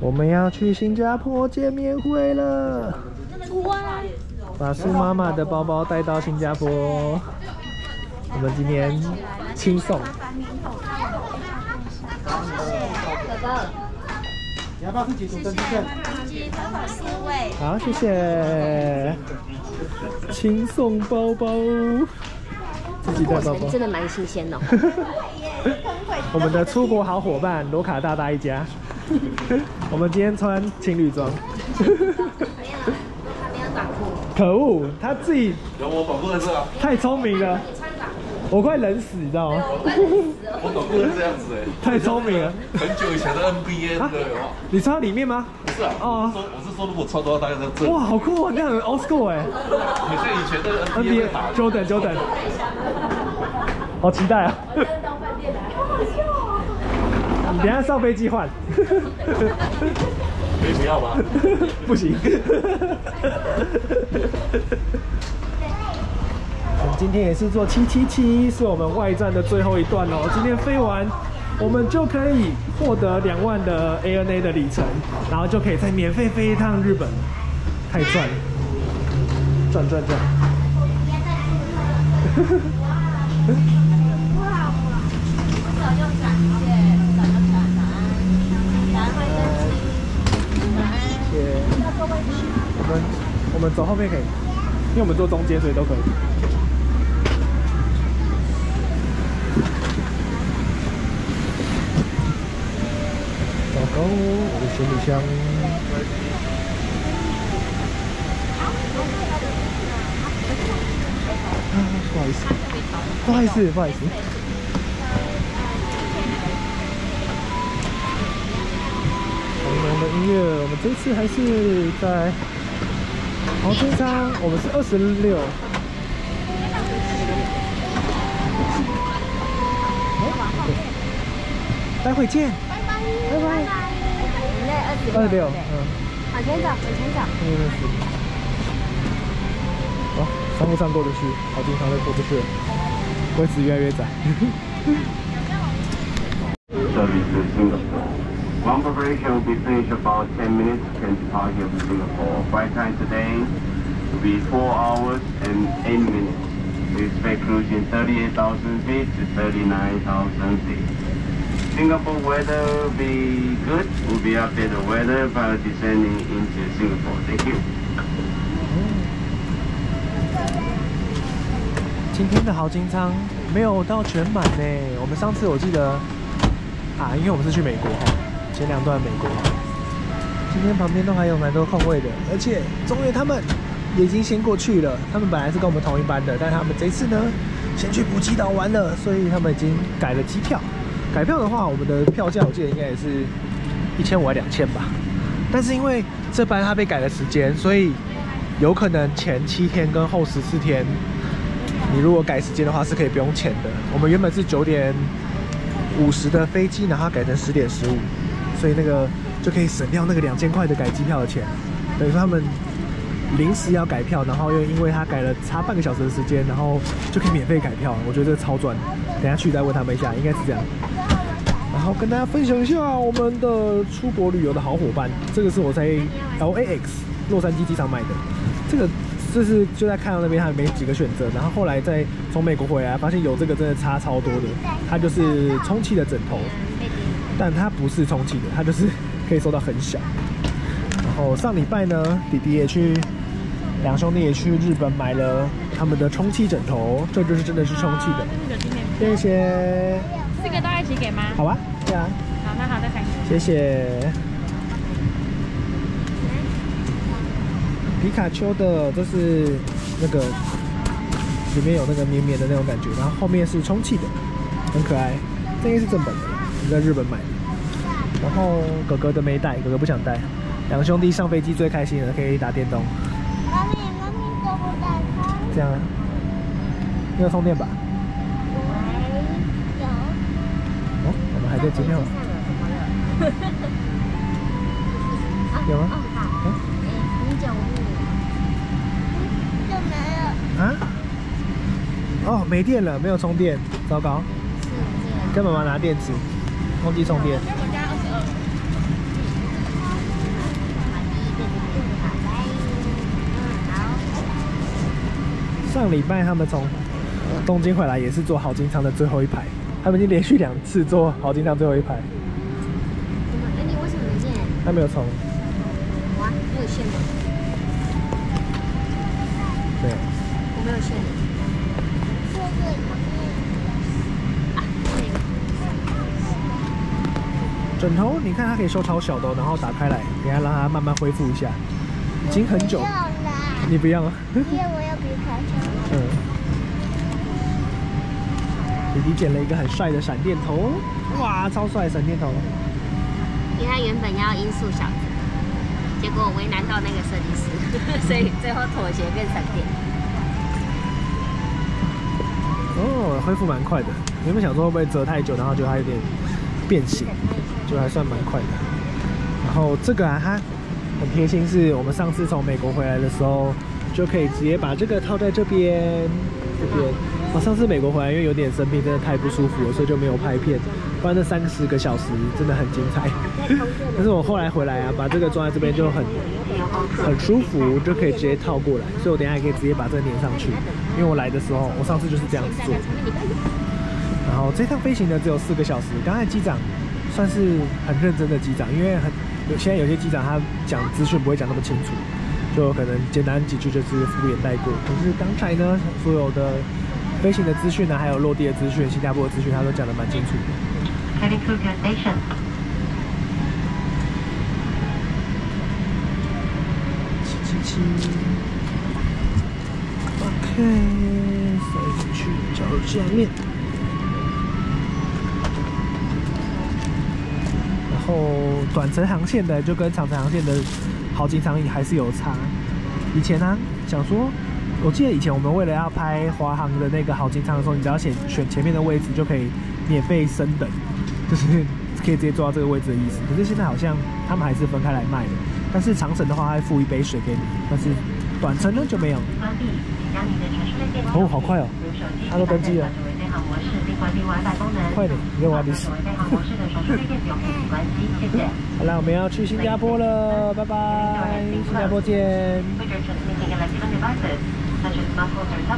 我们要去新加坡见面会了，把苏妈妈的包包带到新加坡。我们今天轻松。你要不要自己煮蒸鸡蛋？好，谢谢。轻松包包，自己带包包，真的蛮新鲜的。我们的出国好伙伴罗卡大大一家。我们今天穿情侣装。没有短裤。可恶，他自己有我短裤的事啊！太聪明了。我快冷死，你知道吗？我短裤是这样子哎，太聪明了。很久以前的 NBA 那个有啊。你穿到里面吗？不是啊，哦，我是说如果穿的话，大概在这。哇，好酷啊！那很 Oscar 哎。你是以前的 NBA Jordan，好期待啊！等下上飞机换，可以不要吗？不行。我们今天也是坐777，是我们外站的最后一段哦。今天飞完，我们就可以获得2万的 ANA 的里程，然后就可以再免费飞一趟日本，太赚了！赚赚赚！我们走后面可以，因为我们坐中间，所以都可以。老公，我的行李箱。啊，不好意思，不好意思。我们的音乐，我们这次还是在。黄金仓，我们是26。待会见，拜拜。26，嗯。往前走。好，商务舱过得去，黄金仓都过不去了，位置越来越窄。Bumper operation will be finished about 10 minutes can depart here from Singapore. Flight time today will be 4 hours and 8 minutes. We expect cruising 38,000 feet to 39,000 feet. Singapore weather will be good. We'll be updated the weather by descending into Singapore. Thank you. 今天的豪金舱没有到全满呢。我们上次我记得啊，因为我们是去美国哈。前2段美国，今天旁边都还有蛮多空位的，而且中越他们也已经先过去了。他们本来是跟我们同一班的，但他们这次呢，先去普吉岛玩了，所以他们已经改了机票。改票的话，我们的票价我记得应该也是1500还2000吧。但是因为这班它被改了时间，所以有可能前7天跟后14天，你如果改时间的话是可以不用钱的。我们原本是9点50的飞机，然后改成10点15。所以那个就可以省掉那个2000块的改机票的钱，等于说他们临时要改票，然后又因为他改了差半个小时的时间，然后就可以免费改票，我觉得超赚。等下去再问他们一下，应该是这样。然后跟大家分享一下我们的出国旅游的好伙伴，这个是我在 LAX 洛杉矶机场买的，这是就在看到那边还没几个选择，然后后来再从美国回来，发现有这个真的差超多的，它就是充气的枕头。但它不是充气的，它就是可以收到很小。然后上礼拜呢，弟弟也去，两兄弟也去日本买了他们的充气枕头，这就是真的是充气的。谢谢。这个都要一起给吗？好吧，对啊。好，那好，再看。谢谢。皮卡丘的，这是那个里面有那个绵绵的那种感觉，然后后面是充气的，很可爱。这个是正本的。在日本买的，然后哥哥的没带，哥哥不想带。两兄弟上飞机最开心了，可以打电动。妈咪都不带充。这样啊？你有充电吧？没有。哦，我们还在机票。有吗？哦，955。就没了。啊？哦，没电了，没有充电，糟糕。跟妈妈拿电池。忘记充电。上礼拜他们从东京回来也是坐豪金舱的最后一排，他们已经连续2次坐豪金舱最后一排。哎，你为什么没进？他没有从。我啊，我有线吗？对。我没有线。枕头，你看它可以收超小的，然后打开来，给它让它慢慢恢复一下，已经很久。你不要吗？因为我要比卡丘。嗯。 弟弟捡了一个很帅的闪电头，哇，超帅闪电头！因为他原本要音速小子，结果我为难到那个设计师，所以最后妥协变闪电。哦，恢复蛮快的。原本想说会不会折太久，然后就它有点变形，就还算蛮快的。然后这个啊，它很贴心，是我们上次从美国回来的时候，就可以直接把这个套在这边，我上次美国回来，因为有点生病，真的太不舒服了，所以就没有拍片。不然这30个小时真的很精彩。但是我后来回来啊，把这个装在这边就很舒服，就可以直接套过来。所以我等一下也可以直接把这个粘上去。因为我来的时候，我上次就是这样子做。然后这趟飞行呢只有4个小时。刚才机长算是很认真的机长，因为现在有些机长他讲资讯不会讲那么清楚，就可能简单几句就是敷衍带过。可是刚才呢，所有的 飞行的资讯呢，还有落地的资讯、新加坡的资讯，他都讲得蛮清楚的。Heading to your station。OK， 所以去找下面。然后短程航线的就跟长程航线的好几场还是有差。以前呢、啊，想说。 我记得以前我们为了要拍华航的那个豪金舱的时候，你只要选前面的位置就可以免费升等，就是可以直接坐到这个位置的意思。可是现在好像他们还是分开来卖的，但是长程的话他会付1杯水给你，但是短程呢就没有。哦，好快哦！他都登机了。快点，给我点水。好啦，我们要去新加坡了，拜拜，新加坡见。 Such as muscles or